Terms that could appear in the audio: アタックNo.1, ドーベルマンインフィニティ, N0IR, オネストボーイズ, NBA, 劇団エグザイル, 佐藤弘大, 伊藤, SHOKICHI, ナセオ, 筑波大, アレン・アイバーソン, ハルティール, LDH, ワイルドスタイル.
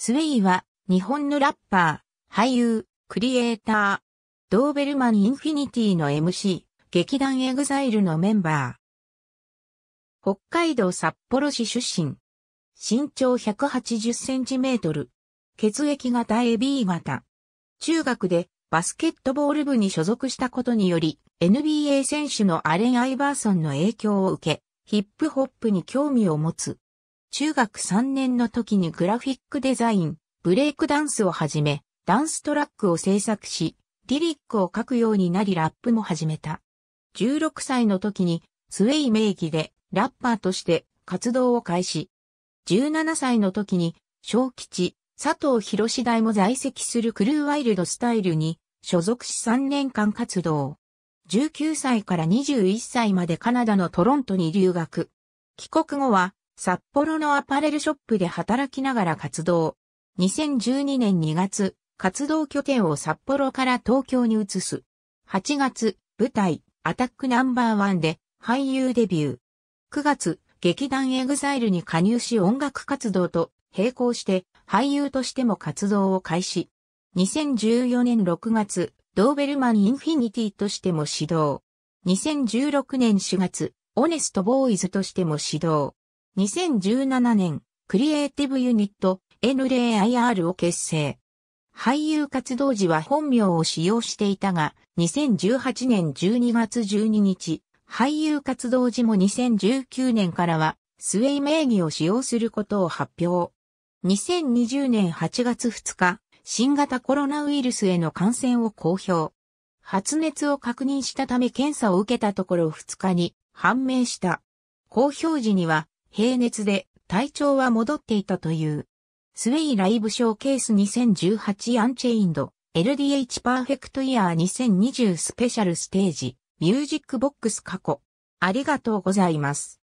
N0IRは日本のラッパー、俳優、クリエイター、ドーベルマンインフィニティの MC、劇団エグザイルのメンバー。北海道札幌市出身。身長180センチメートル。血液型AB型。中学でバスケットボール部に所属したことにより、NBA 選手のアレン・アイバーソンの影響を受け、ヒップホップに興味を持つ。中学3年の時にグラフィックデザイン、ブレイクダンスを始め、ダンストラックを制作し、リリックを書くようになりラップも始めた。16歳の時にN0IR名義でラッパーとして活動を開始。17歳の時にSHOKICHI、佐藤弘大も在籍するクルーワイルドスタイルに所属し3年間活動。19歳から21歳までカナダのトロントに留学。帰国後は札幌のアパレルショップで働きながら活動。2012年2月、活動拠点を札幌から東京に移す。8月、舞台、アタックNo.1で俳優デビュー。9月、劇団エグザイルに加入し音楽活動と並行して俳優としても活動を開始。2014年6月、ドーベルマンインフィニティとしても始動。2016年4月、オネストボーイズとしても始動。2017年、クリエイティブユニット、N0IR を結成。俳優活動時は本名を使用していたが、2018年12月12日、俳優活動時も2019年からは、N0IR名義を使用することを発表。2020年8月2日、新型コロナウイルスへの感染を公表。発熱を確認したため検査を受けたところ2日に判明した。公表時には、平熱で体調は戻っていたという。N0IRライブショーケース2018アンチェインド、LDH パーフェクトイヤー2020スペシャルステージ、ミュージックボックス過去。ありがとうございます。